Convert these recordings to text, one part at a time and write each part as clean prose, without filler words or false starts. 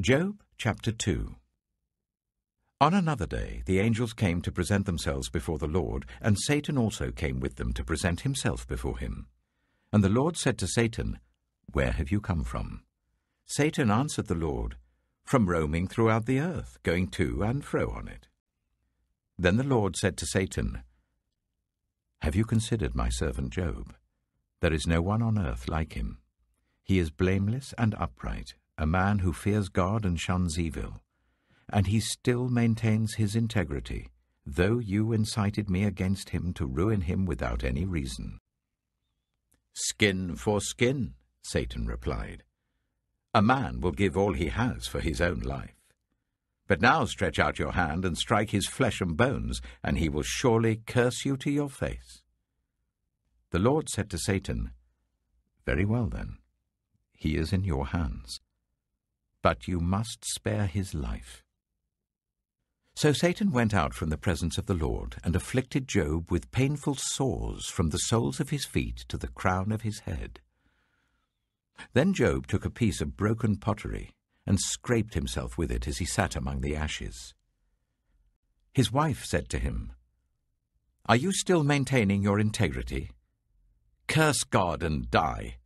Job chapter 2. On another day the angels came to present themselves before the Lord, and Satan also came with them to present himself before him. And the Lord said to Satan, "Where have you come from?" Satan answered the Lord, "From roaming throughout the earth, going to and fro on it." Then the Lord said to Satan, "Have you considered my servant Job? There is no one on earth like him. He is blameless and upright, a man who fears God and shuns evil. And he still maintains his integrity, though you incited me against him to ruin him without any reason." "Skin for skin," Satan replied. "A man will give all he has for his own life. But now stretch out your hand and strike his flesh and bones, and he will surely curse you to your face." The Lord said to Satan, "Very well then, he is in your hands. But you must spare his life." So Satan went out from the presence of the Lord and afflicted Job with painful sores from the soles of his feet to the crown of his head. Then Job took a piece of broken pottery and scraped himself with it as he sat among the ashes. His wife said to him, "Are you still maintaining your integrity? Curse God and die."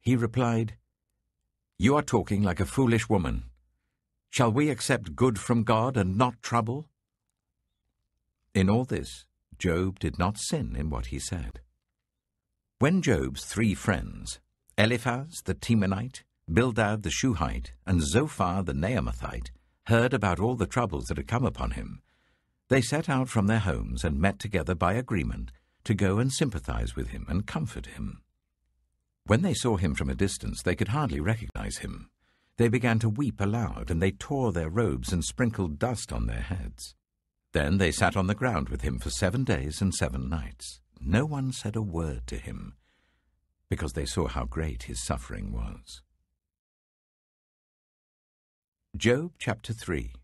He replied, "You are talking like a foolish woman. Shall we accept good from God and not trouble?" In all this, Job did not sin in what he said. When Job's three friends, Eliphaz the Temanite, Bildad the Shuhite, and Zophar the Naamathite, heard about all the troubles that had come upon him, they set out from their homes and met together by agreement to go and sympathize with him and comfort him. When they saw him from a distance, they could hardly recognize him. They began to weep aloud, and they tore their robes and sprinkled dust on their heads. Then they sat on the ground with him for 7 days and 7 nights. No one said a word to him, because they saw how great his suffering was. Job chapter 3.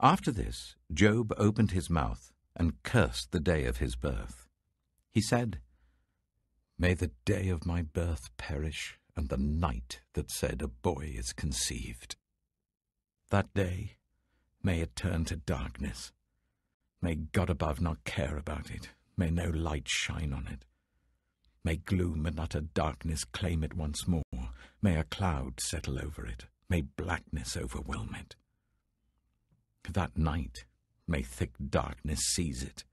After this, Job opened his mouth and cursed the day of his birth. He said, "May the day of my birth perish, and the night that said a boy is conceived. That day, may it turn to darkness. May God above not care about it. May no light shine on it. May gloom and utter darkness claim it once more. May a cloud settle over it. May blackness overwhelm it. That night, may thick darkness seize it.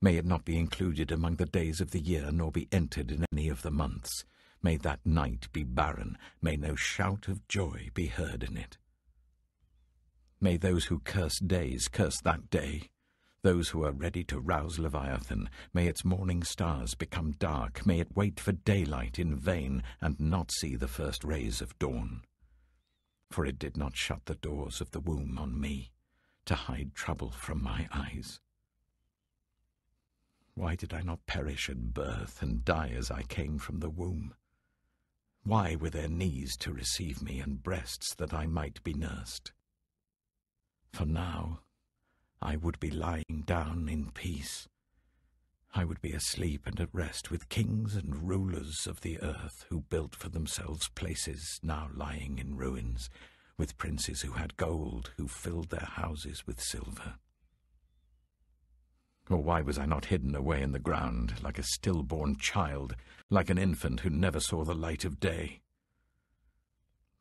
May it not be included among the days of the year, nor be entered in any of the months. May that night be barren. May no shout of joy be heard in it. May those who curse days curse that day. Those who are ready to rouse Leviathan, may its morning stars become dark. May it wait for daylight in vain and not see the first rays of dawn. For it did not shut the doors of the womb on me, to hide trouble from my eyes. Why did I not perish at birth and die as I came from the womb? Why were there knees to receive me and breasts that I might be nursed? For now I would be lying down in peace. I would be asleep and at rest with kings and rulers of the earth who built for themselves places now lying in ruins, with princes who had gold, who filled their houses with silver. Or why was I not hidden away in the ground, like a stillborn child, like an infant who never saw the light of day?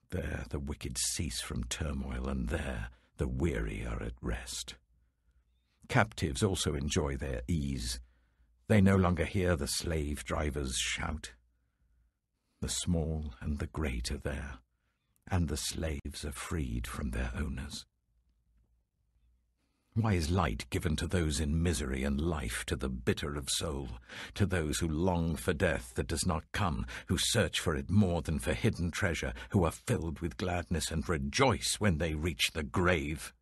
There the wicked cease from turmoil, and there the weary are at rest. Captives also enjoy their ease. They no longer hear the slave drivers shout. The small and the great are there, and the slaves are freed from their owners. Why is light given to those in misery and life to the bitter of soul, to those who long for death that does not come, who search for it more than for hidden treasure, who are filled with gladness and rejoice when they reach the grave?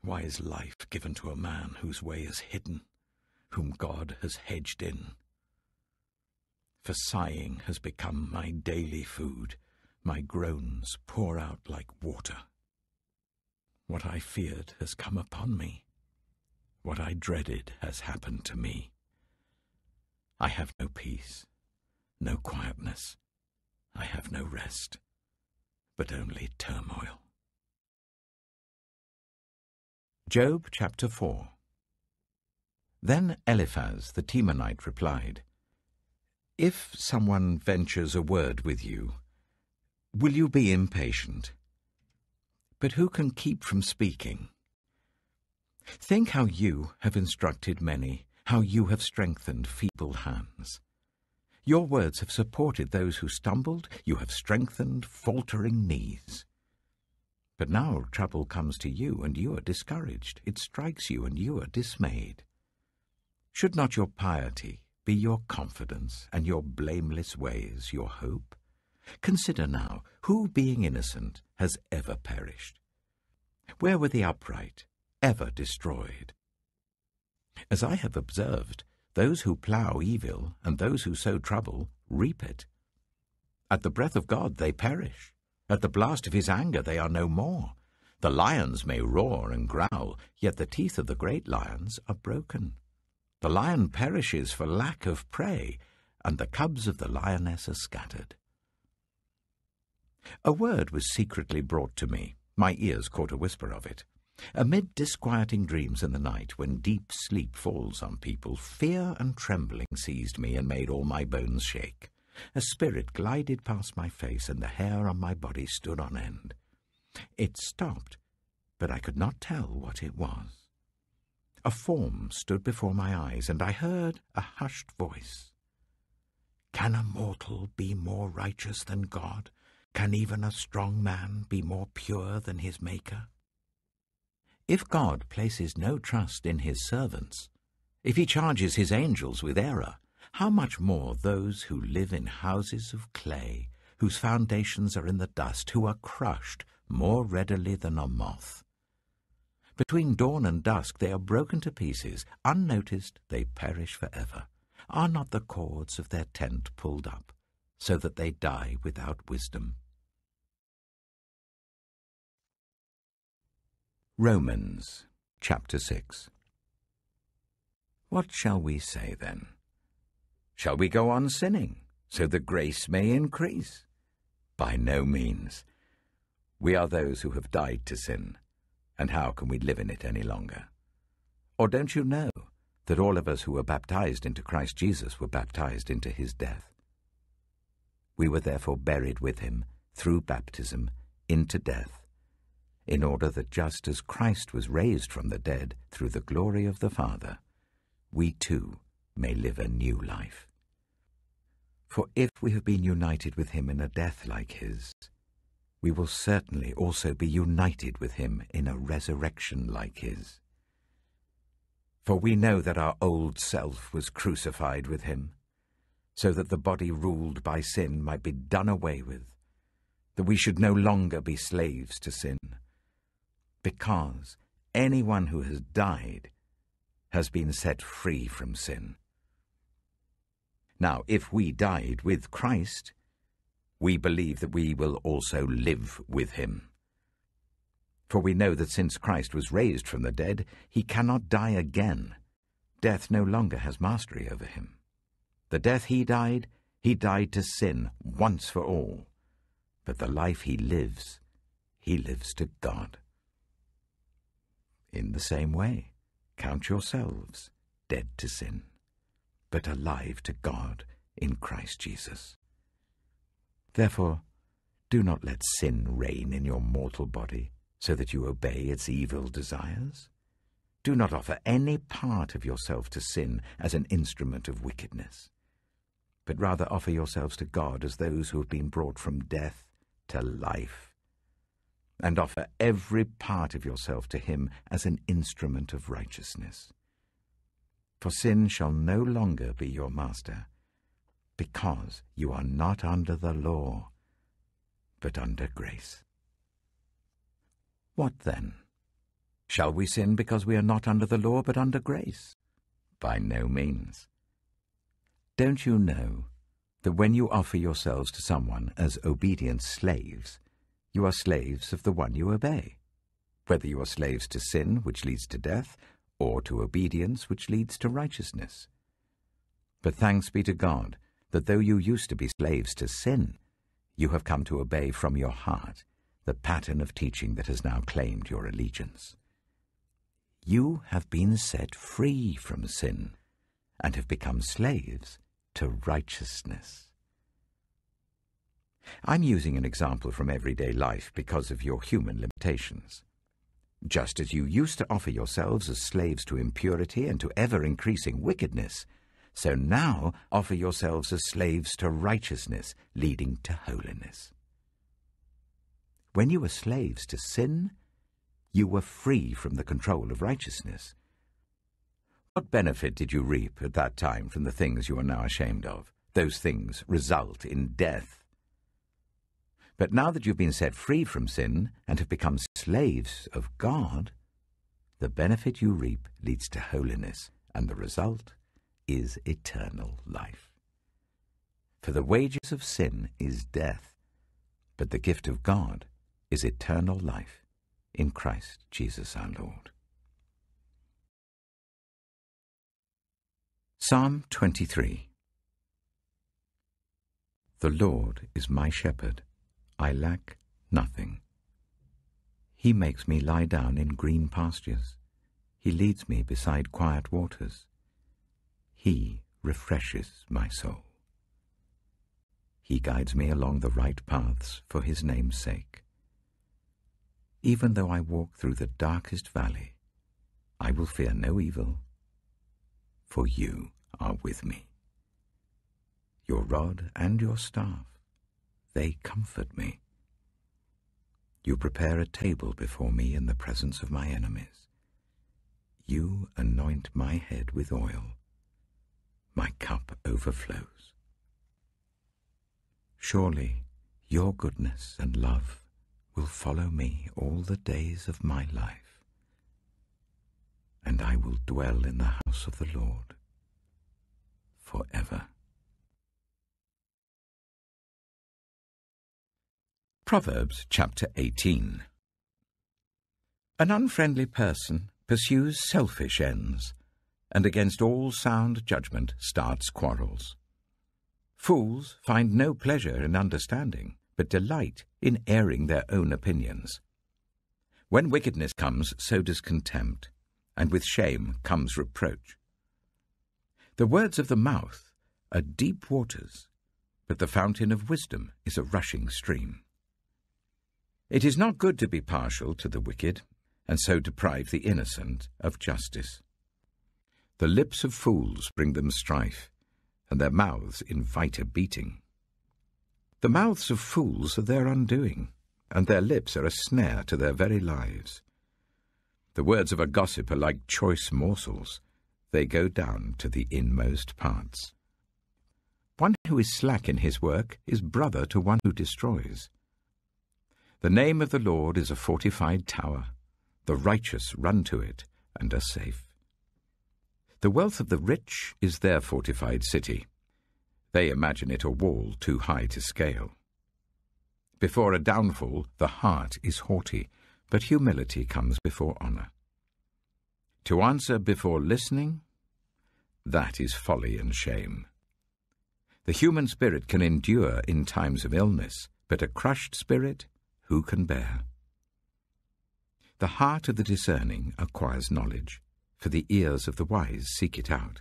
Why is life given to a man whose way is hidden, whom God has hedged in? For sighing has become my daily food, my groans pour out like water. What I feared has come upon me. What I dreaded has happened to me. I have no peace, no quietness. I have no rest. but only turmoil. Job chapter 4. Then Eliphaz the Temanite replied, "If someone ventures a word with you, will you be impatient? But who can keep from speaking? Think how you have instructed many, how you have strengthened feeble hands. Your words have supported those who stumbled, you have strengthened faltering knees. But now trouble comes to you, and you are discouraged. It strikes you, and you are dismayed. Should not your piety be your confidence, and your blameless ways your hope? Consider now, who, being innocent, has ever perished? Where were the upright ever destroyed? As I have observed, those who plough evil and those who sow trouble reap it. At the breath of God they perish. At the blast of his anger they are no more. The lions may roar and growl, yet the teeth of the great lions are broken. The lion perishes for lack of prey, and the cubs of the lioness are scattered. A word was secretly brought to me. My ears caught a whisper of it. Amid disquieting dreams in the night, when deep sleep falls on people, fear and trembling seized me and made all my bones shake. A spirit glided past my face, and the hair on my body stood on end. It stopped, but I could not tell what it was. A form stood before my eyes, and I heard a hushed voice. Can a mortal be more righteous than God? Can even a strong man be more pure than his Maker? If God places no trust in his servants, if he charges his angels with error, how much more those who live in houses of clay, whose foundations are in the dust, who are crushed more readily than a moth? Between dawn and dusk they are broken to pieces. Unnoticed they perish forever. Are not the cords of their tent pulled up, so that they die without wisdom?" Romans chapter 6. What shall we say then? Shall we go on sinning, so that grace may increase? By no means. We are those who have died to sin, and how can we live in it any longer? Or don't you know that all of us who were baptized into Christ Jesus were baptized into his death? We were therefore buried with him through baptism into death, in order that just as Christ was raised from the dead through the glory of the Father, we too may live a new life. For if we have been united with him in a death like his, we will certainly also be united with him in a resurrection like his. For we know that our old self was crucified with him, so that the body ruled by sin might be done away with, that we should no longer be slaves to sin, because anyone who has died has been set free from sin. Now, if we died with Christ, we believe that we will also live with him. For we know that since Christ was raised from the dead, he cannot die again. Death no longer has mastery over him. The death he died to sin once for all. But the life he lives to God. In the same way, count yourselves dead to sin, but alive to God in Christ Jesus. Therefore, do not let sin reign in your mortal body, so that you obey its evil desires. Do not offer any part of yourself to sin as an instrument of wickedness, but rather offer yourselves to God as those who have been brought from death to life, and offer every part of yourself to him as an instrument of righteousness. For sin shall no longer be your master, because you are not under the law, but under grace. What then? Shall we sin because we are not under the law, but under grace? By no means. Don't you know that when you offer yourselves to someone as obedient slaves, you are slaves of the one you obey, whether you are slaves to sin, which leads to death, or to obedience, which leads to righteousness? But thanks be to God that though you used to be slaves to sin, You have come to obey from your heart the pattern of teaching that has now claimed your allegiance. You have been set free from sin and have become slaves to righteousness. I'm using an example from everyday life because of your human limitations. Just as you used to offer yourselves as slaves to impurity and to ever-increasing wickedness, so now offer yourselves as slaves to righteousness, leading to holiness. When you were slaves to sin, you were free from the control of righteousness. What benefit did you reap at that time from the things you are now ashamed of? Those things result in death. But now that you've been set free from sin and have become slaves of God, the benefit you reap leads to holiness, and the result is eternal life. For the wages of sin is death, but the gift of God is eternal life in Christ Jesus our Lord. Psalm 23. The Lord is my shepherd. I lack nothing. He makes me lie down in green pastures. He leads me beside quiet waters. He refreshes my soul. He guides me along the right paths for his name's sake. Even though I walk through the darkest valley, I will fear no evil, for you are with me. Your rod and your staff, they comfort me. You prepare a table before me in the presence of my enemies. You anoint my head with oil. My cup overflows. Surely your goodness and love will follow me all the days of my life, and I will dwell in the house of the Lord forever. Proverbs chapter 18. An unfriendly person pursues selfish ends, and against all sound judgment starts quarrels. Fools find no pleasure in understanding, but delight in airing their own opinions. When wickedness comes, so does contempt, and with shame comes reproach. The words of the mouth are deep waters, but the fountain of wisdom is a rushing stream. It is not good to be partial to the wicked, and so deprive the innocent of justice. The lips of fools bring them strife, and their mouths invite a beating. The mouths of fools are their undoing, and their lips are a snare to their very lives. The words of a gossip are like choice morsels. They go down to the inmost parts. One who is slack in his work is brother to one who destroys. The name of the Lord is a fortified tower. The righteous run to it and are safe. The wealth of the rich is their fortified city. They imagine it a wall too high to scale. Before a downfall, the heart is haughty, but humility comes before honor. To answer before listening, that is folly and shame. The human spirit can endure in times of illness, but a crushed spirit who can bear? The heart of the discerning acquires knowledge, for the ears of the wise seek it out.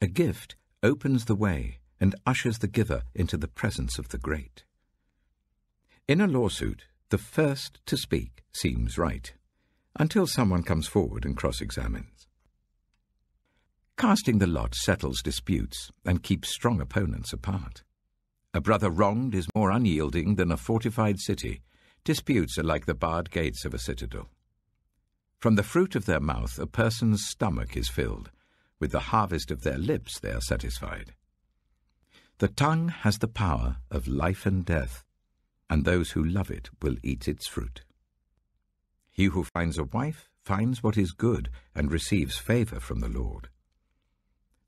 A gift opens the way and ushers the giver into the presence of the great. In a lawsuit, the first to speak seems right, until someone comes forward and cross-examines. Casting the lot settles disputes and keeps strong opponents apart. A brother wronged is more unyielding than a fortified city. Disputes are like the barred gates of a citadel. From the fruit of their mouth a person's stomach is filled. With the harvest of their lips they are satisfied. The tongue has the power of life and death, and those who love it will eat its fruit. He who finds a wife finds what is good and receives favor from the Lord.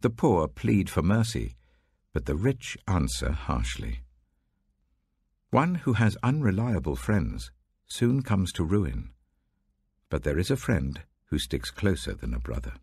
The poor plead for mercy, but the rich answer harshly. One who has unreliable friends soon comes to ruin, but there is a friend who sticks closer than a brother.